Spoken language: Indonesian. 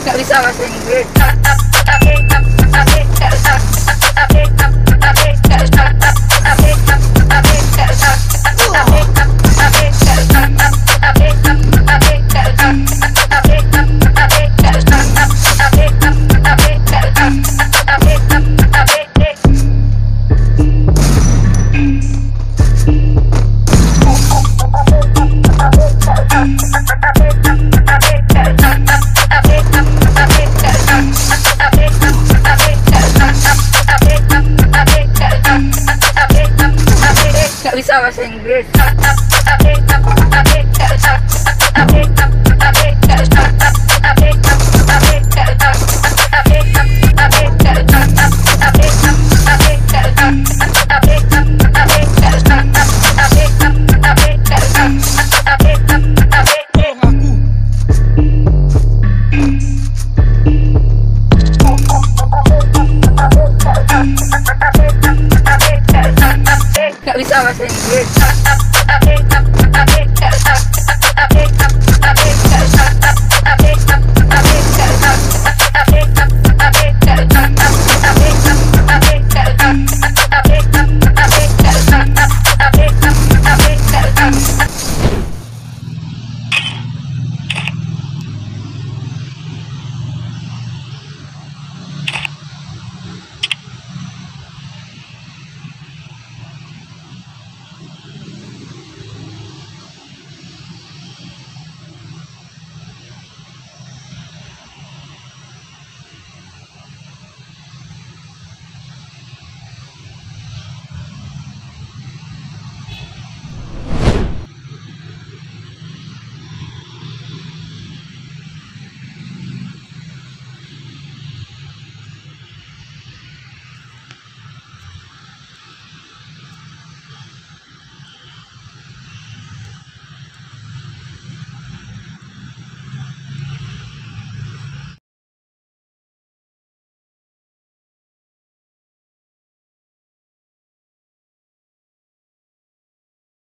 Gak bisa bahasa Inggris. Bahasa Inggris. Gak bisa bahasa Inggris.